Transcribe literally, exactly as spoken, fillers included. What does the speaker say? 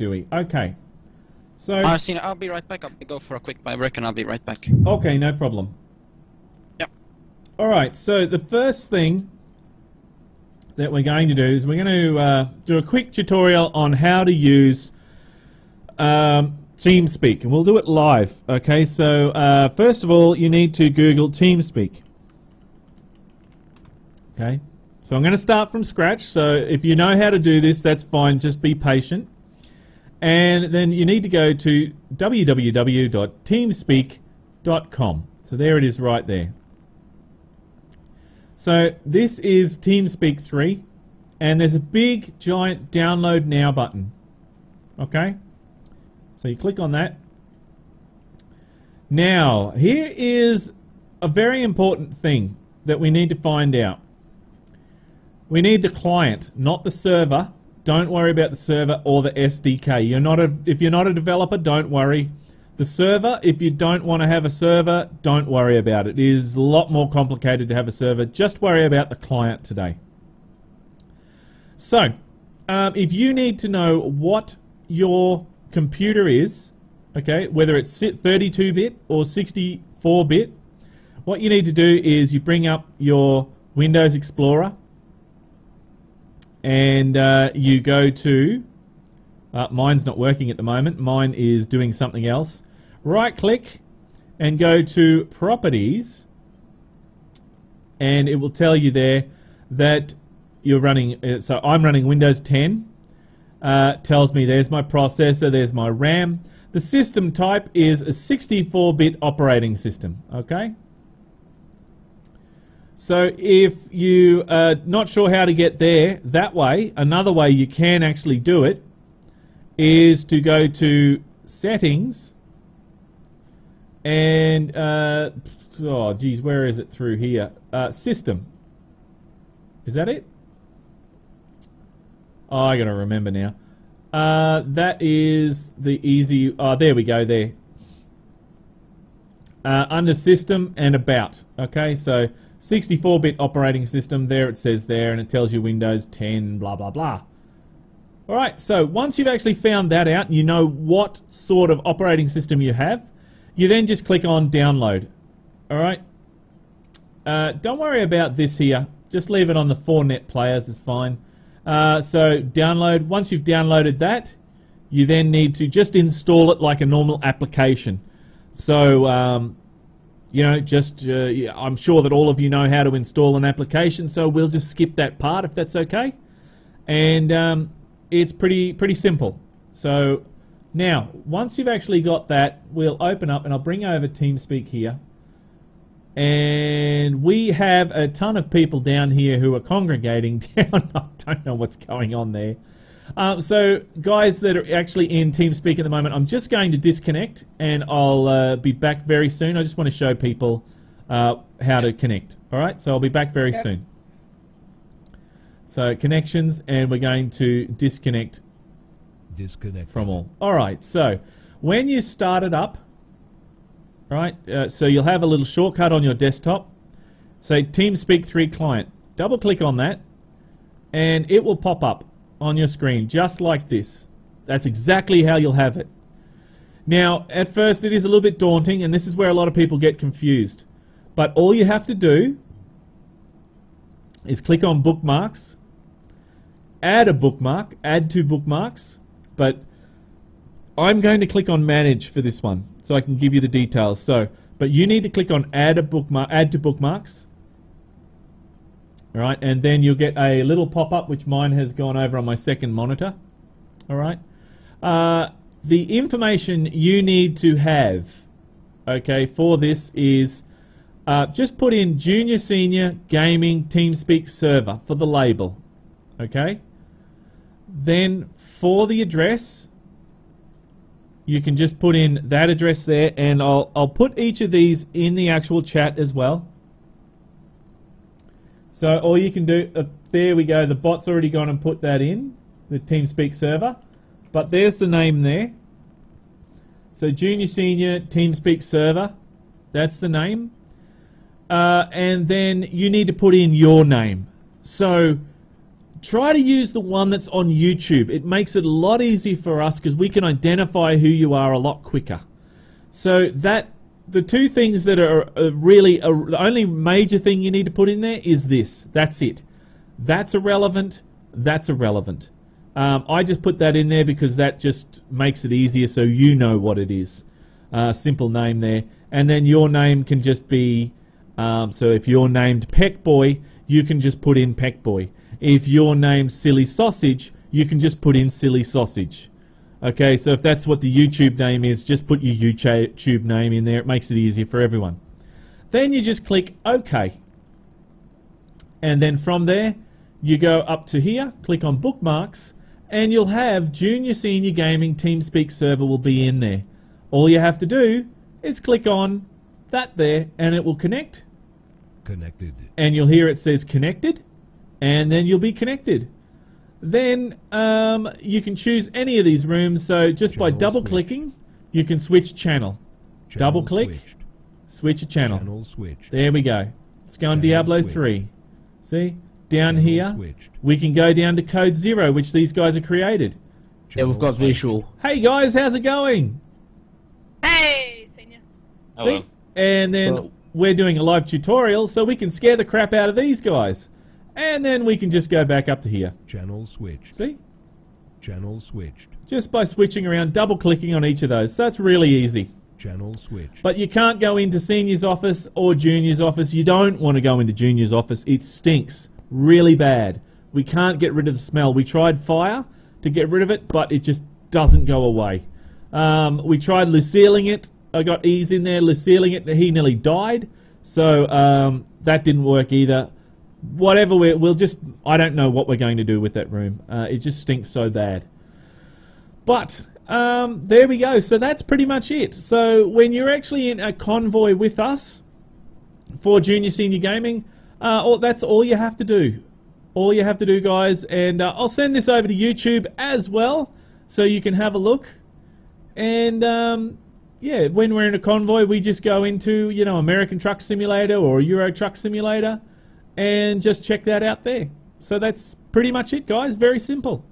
do we? Okay. So Arsene, I'll be right back. I'll go for a quick buy break and I'll be right back. Okay, no problem. Yeah. Alright, so the first thing that we're going to do is we're going to uh, do a quick tutorial on how to use um, TeamSpeak, and we'll do it live. Okay, so uh, first of all, you need to Google TeamSpeak. Okay, so I'm going to start from scratch, so if you know how to do this, that's fine, just be patient. And then you need to go to w w w dot teamspeak dot com. So there it is right there. So this is TeamSpeak three, and there's a big giant download now button. Okay, so you click on that. Now here is a very important thing that we need to find out. We need the client, not the server. Don't worry about the server or the S D K. You're not a, if you're not a developer, don't worry. The server, if you don't want to have a server, don't worry about it. It is a lot more complicated to have a server. Just worry about the client today. So, um, if you need to know what your computer is, okay, whether it's thirty-two bit or sixty-four bit, what you need to do is you bring up your Windows Explorer, and uh, you go to, uh, mine's not working at the moment, mine is doing something else. Right click and go to properties, and it will tell you there that you're running, uh, so I'm running Windows ten, uh, tells me there's my processor, there's my RAM. The system type is a sixty-four bit operating system, okay? So if you are not sure how to get there that way, another way you can actually do it is to go to settings and, uh, oh geez, where is it through here? Uh, system. Is that it? Oh, I gotta remember now. Uh, that is the easy, oh, there we go there. Uh, under system and about, okay, so sixty-four bit operating system, there it says there, and it tells you Windows ten, blah, blah, blah. Alright, so once you've actually found that out, and you know what sort of operating system you have, you then just click on download. Alright, uh, don't worry about this here, just leave it on the four net players, it's fine. Uh, so download, once you've downloaded that, you then need to just install it like a normal application. So, um, you know, just, uh, I'm sure that all of you know how to install an application, so we'll just skip that part if that's okay. And um, it's pretty, pretty simple. So now, once you've actually got that, we'll open up and I'll bring over TeamSpeak here. And we have a ton of people down here who are congregating down. I don't know what's going on there. Um, so guys that are actually in TeamSpeak at the moment, I'm just going to disconnect and I'll uh, be back very soon. I just want to show people uh, how to connect. Alright, so I'll be back very yep. soon. So connections, and we're going to disconnect disconnect from all. Alright, so when you start it up, right, uh, so you'll have a little shortcut on your desktop. Say TeamSpeak three client. Double click on that and it will pop up on your screen just like this. That's exactly how you'll have it. Now at first it is a little bit daunting, and this is where a lot of people get confused, but all you have to do is click on bookmarks, add a bookmark, add two bookmarks, but I'm going to click on manage for this one so I can give you the details. So but you need to click on add a bookmark, add to bookmarks. Alright, and then you'll get a little pop-up, which mine has gone over on my second monitor. Alright, uh, the information you need to have, okay, for this is uh, just put in Junior Senior Gaming TeamSpeak Server for the label, okay. Then for the address, you can just put in that address there, and I'll I'll put each of these in the actual chat as well. So all you can do, uh, there we go, the bot's already gone and put that in, the TeamSpeak server, but there's the name there. So Junior Senior TeamSpeak server, that's the name. Uh, and then you need to put in your name. So try to use the one that's on YouTube. It makes it a lot easier for us because we can identify who you are a lot quicker. So that the two things that are really are, the only major thing you need to put in there is this. That's it. That's irrelevant. That's irrelevant. Um, I just put that in there because that just makes it easier so you know what it is. Uh, simple name there. And then your name can just be, um, so if you're named Peckboy, you can just put in Peckboy. If you're named Silly Sausage, you can just put in Silly Sausage. Okay, so if that's what the YouTube name is, just put your YouTube name in there. It makes it easier for everyone. Then you just click OK. And then from there, you go up to here, click on Bookmarks, and you'll have Junior Senior Gaming TeamSpeak Server will be in there. All you have to do is click on that there, and it will connect. Connected. And you'll hear it says Connected. And then you'll be connected. Then um, you can choose any of these rooms. So just channel by double switched. Clicking, you can switch channel. channel double click, switched. switch a channel. channel switched. There we go. Let's go channel on Diablo switched. three. See, down channel here, switched. we can go down to Code Zero, which these guys have created. Channel yeah, we've got switched. visual. Hey guys, how's it going? Hey, senior. See, Hello. and then well. we're doing a live tutorial, so we can scare the crap out of these guys. And then we can just go back up to here. Channel switched. See? Channel switched. Just by switching around, double clicking on each of those. So it's really easy. Channel switched. But you can't go into Senior's office or Junior's office. You don't want to go into Junior's office. It stinks really bad. We can't get rid of the smell. We tried fire to get rid of it, but it just doesn't go away. Um, we tried Luciling it. I got E's in there, Luciling it. He nearly died. So um, that didn't work either. Whatever we we'll just I don't know what we're going to do with that room. Uh, it just stinks so bad. But um, there we go. So that's pretty much it. So when you're actually in a convoy with us for Junior Senior Gaming, uh, all, that's all you have to do. All you have to do, guys. And uh, I'll send this over to YouTube as well, so you can have a look. And um, yeah, when we're in a convoy, we just go into you know American Truck Simulator or Euro Truck Simulator. And just check that out there. So that's pretty much it, guys. Very simple.